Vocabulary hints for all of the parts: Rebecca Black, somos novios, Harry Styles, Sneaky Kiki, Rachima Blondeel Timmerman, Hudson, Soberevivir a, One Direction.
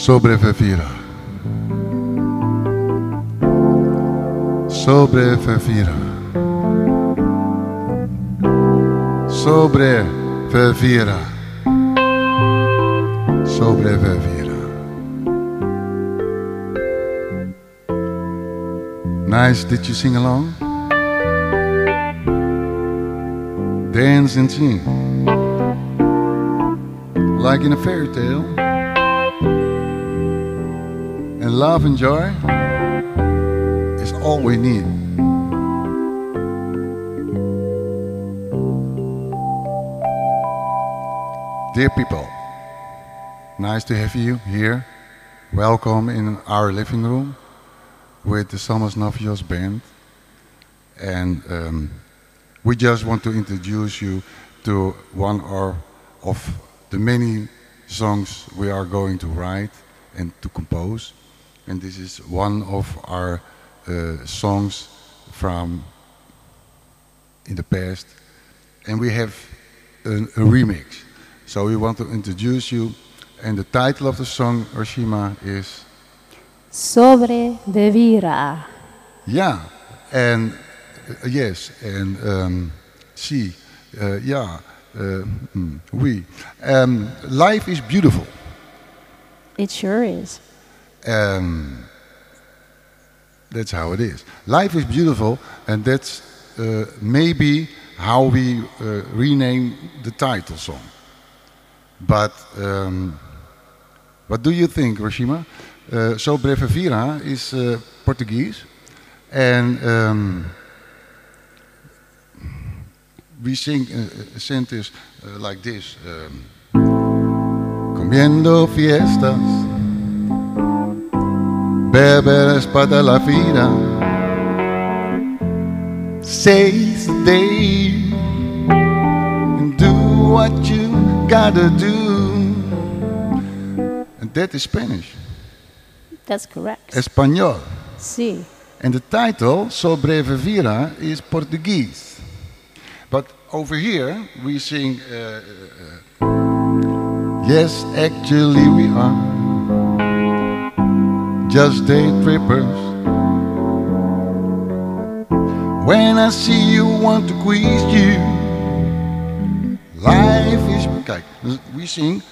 Soberevivir. Soberevivir. Soberevivir. Soberevivir. Nice, did you sing along? Dance and sing. Like in a fairy tale. And love and joy is all we need. Dear people, nice to have you here. Welcome in our living room with the Somos Novios band, and we just want to introduce you to one of the many songs we are going to write and to compose, and this is one of our songs from in the past, and we have a remix, so we want to introduce you, and the title of the song, Rachima, is Soberevivir. Yeah, and yes, and see, yeah, we. Life is beautiful. It sure is. That's how it is. Life is beautiful, and that's maybe how we rename the title song. But what do you think, Rachima? Soberevivir is Portuguese, and we sing a sentence like this. Comiendo fiestas, beber espada la fira, 6 days, and do what you gotta do. And that is Spanish. That's correct. Espanol. Sí. And the title, Soberevivir, is Portuguese. But over here we sing, yes, actually we are just day trippers. When I see you, want to squeeze you. Life is... Kijk, we sing,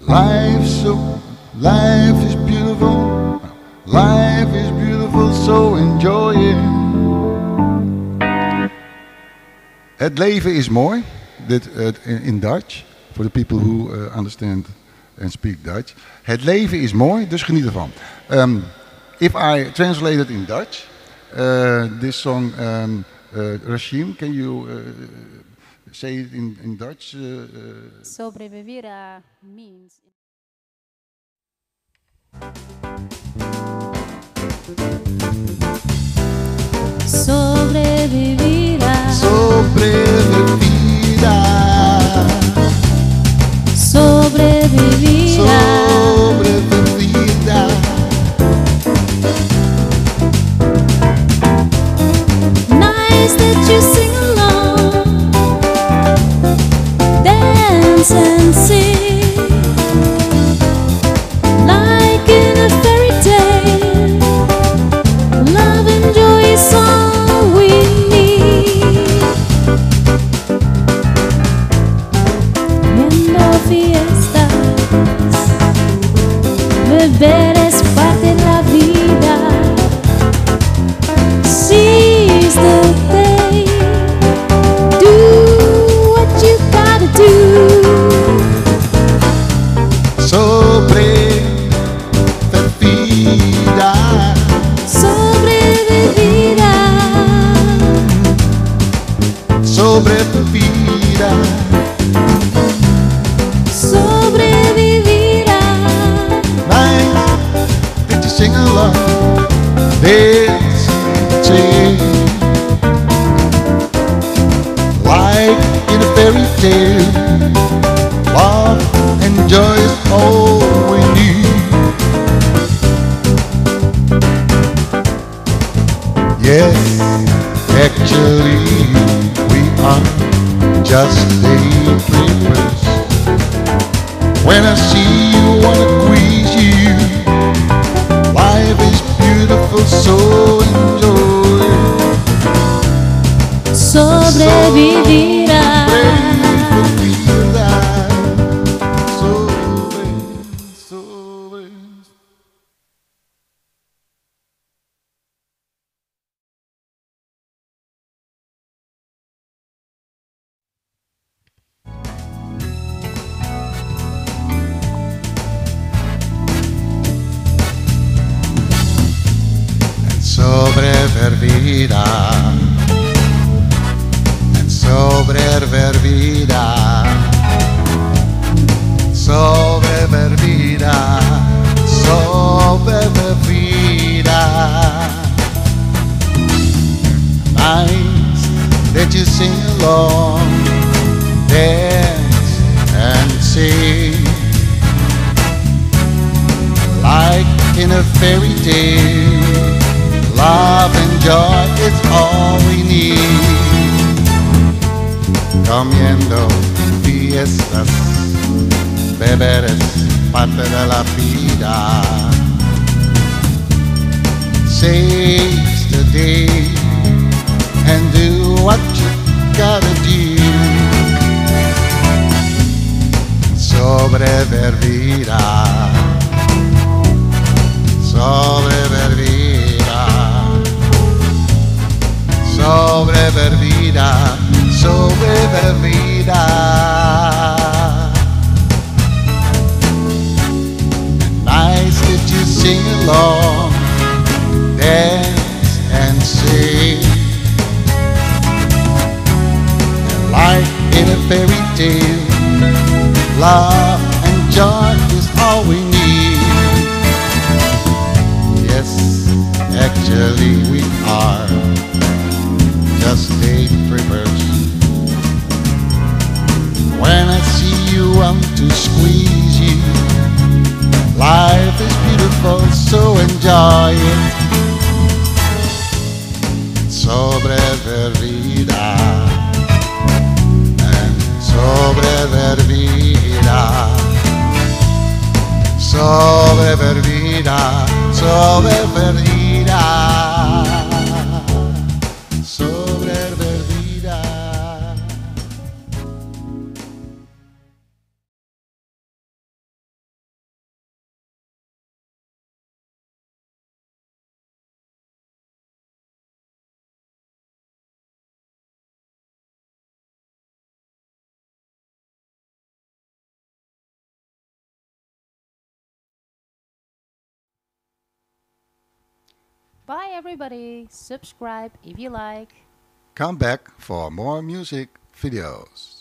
life is beautiful. Life is beautiful, so enjoy it. Het leven is mooi, in Dutch, for the people who understand and speak Dutch. Het leven is mooi, dus geniet ervan. If I translate it in Dutch, this song, Rachim, can you say it in Dutch? Soberevivir means... Soberevivir. Soberevivir. Soberevivir. Soberevivir. Nice that you sing along, dance and sing. Love and joy is all we need. Yes, actually we are just daydreamers. When I see you, I wanna squeeze you. sobrevivirás. En sobrevivirá, sobrevivirá, sobrevivirá. Nights that you sing along, dance and sing, like in a fairy tale. Love and joy is all we need. Comiendo fiestas, beberes, parte de la vida. Seize the day and do what you gotta do. Sobrevivirá, sobrevivirá, sobrevivirá, sobrevivirá. Nights that you sing along, dance and sing, like in a fairy tale. Love and joy is all we need. Yes, actually we are just a prepper. When I see you, I'm to squeeze you. Life is beautiful, so enjoy it. Sobrevivirá, and sobrevivirá, sobrevivirá, sobrevivirá. Bye everybody, subscribe if you like. Come back for more music videos.